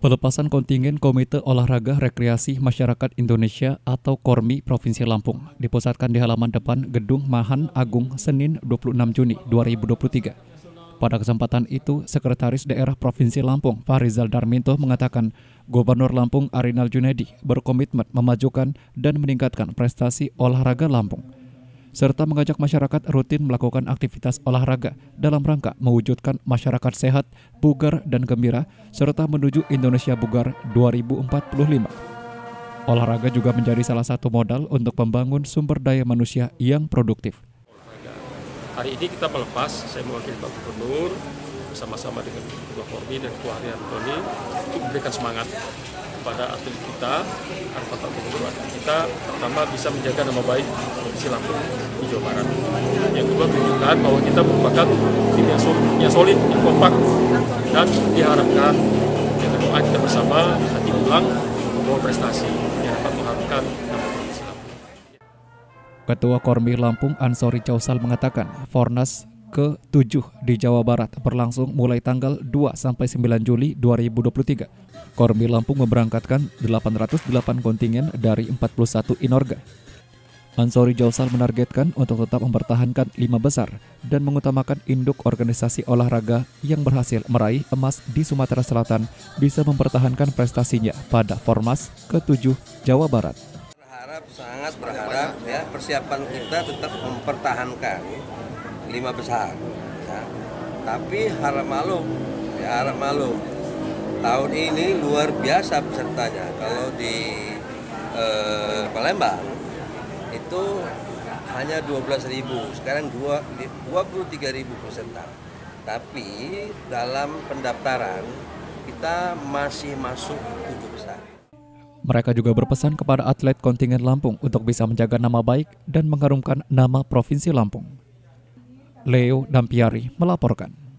Pelepasan kontingen Komite Olahraga Rekreasi Masyarakat Indonesia atau Kormi Provinsi Lampung dipusatkan di halaman depan Gedung Mahan Agung Senin 26 Juni 2023. Pada kesempatan itu, Sekretaris Daerah Provinsi Lampung Fahrizal Darminto mengatakan Gubernur Lampung Arinal Junaidi berkomitmen memajukan dan meningkatkan prestasi olahraga Lampung, serta mengajak masyarakat rutin melakukan aktivitas olahraga dalam rangka mewujudkan masyarakat sehat, bugar, dan gembira, serta menuju Indonesia Bugar 2045. Olahraga juga menjadi salah satu modal untuk membangun sumber daya manusia yang produktif. Hari ini kita melepas, saya mewakili Pak Gubernur, bersama-sama dengan Ketua Kormi dan Ketua Ariantoni untuk memberikan semangat kepada atlet kita, anggota pengurus kita, pertama bisa menjaga nama baik Provinsi Lampung di Jawa Barat. Yang kedua menunjukkan bahwa kita merupakan tim yang solid, yang kompak, dan diharapkan dengan doa kita bersama hati pulang membawa prestasi yang dapat mengharumkan nama Provinsi Lampung. Ketua Kormi Lampung Ansori Djausal mengatakan Fornas VII di Jawa Barat berlangsung mulai tanggal 2 sampai 9 Juli 2023. Kormi Lampung memberangkatkan 808 kontingen dari 41 inorga. Ansori Djausal menargetkan untuk tetap mempertahankan 5 besar dan mengutamakan induk organisasi olahraga yang berhasil meraih emas di Sumatera Selatan bisa mempertahankan prestasinya pada Fornas VII Jawa Barat. Sangat berharap ya persiapan kita tetap mempertahankan 5 besar, ya. Tapi harap malu, tahun ini luar biasa pesertanya. Kalau di Palembang itu hanya 12.000, sekarang 23.000 peserta. Tapi dalam pendaftaran kita masih masuk 7 besar. Mereka juga berpesan kepada atlet kontingen Lampung untuk bisa menjaga nama baik dan mengharumkan nama Provinsi Lampung. Leo Dampiari melaporkan.